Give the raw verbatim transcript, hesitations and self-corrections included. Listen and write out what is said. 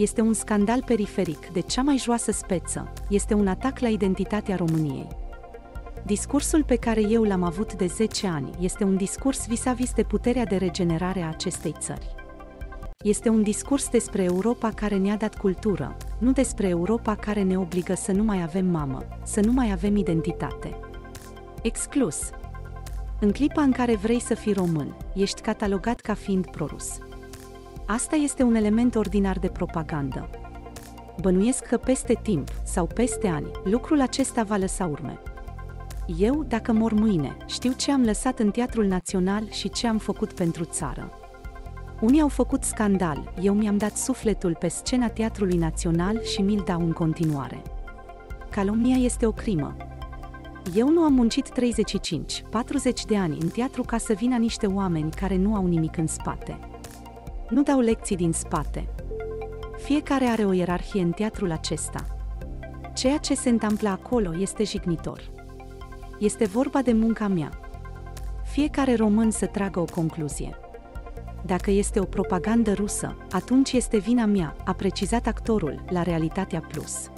Este un scandal periferic de cea mai joasă speță, este un atac la identitatea României. Discursul pe care eu l-am avut de zece ani este un discurs vis-a-vis de puterea de regenerare a acestei țări. Este un discurs despre Europa care ne-a dat cultură, nu despre Europa care ne obligă să nu mai avem mamă, să nu mai avem identitate. Exclus. În clipa în care vrei să fii român, ești catalogat ca fiind prorus. Asta este un element ordinar de propagandă. Bănuiesc că peste timp, sau peste ani, lucrul acesta va lăsa urme. Eu, dacă mor mâine, știu ce am lăsat în Teatrul Național și ce am făcut pentru țară. Unii au făcut scandal, eu mi-am dat sufletul pe scena Teatrului Național și mi-l dau în continuare. Calomnia este o crimă. Eu nu am muncit treizeci și cinci, patruzeci de ani în teatru ca să vină niște oameni care nu au nimic în spate. Nu dau lecții din spate. Fiecare are o ierarhie în teatrul acesta. Ceea ce se întâmplă acolo este jignitor. Este vorba de munca mea. Fiecare român să tragă o concluzie. Dacă este o propagandă rusă, atunci este vina mea, a precizat actorul la Realitatea Plus.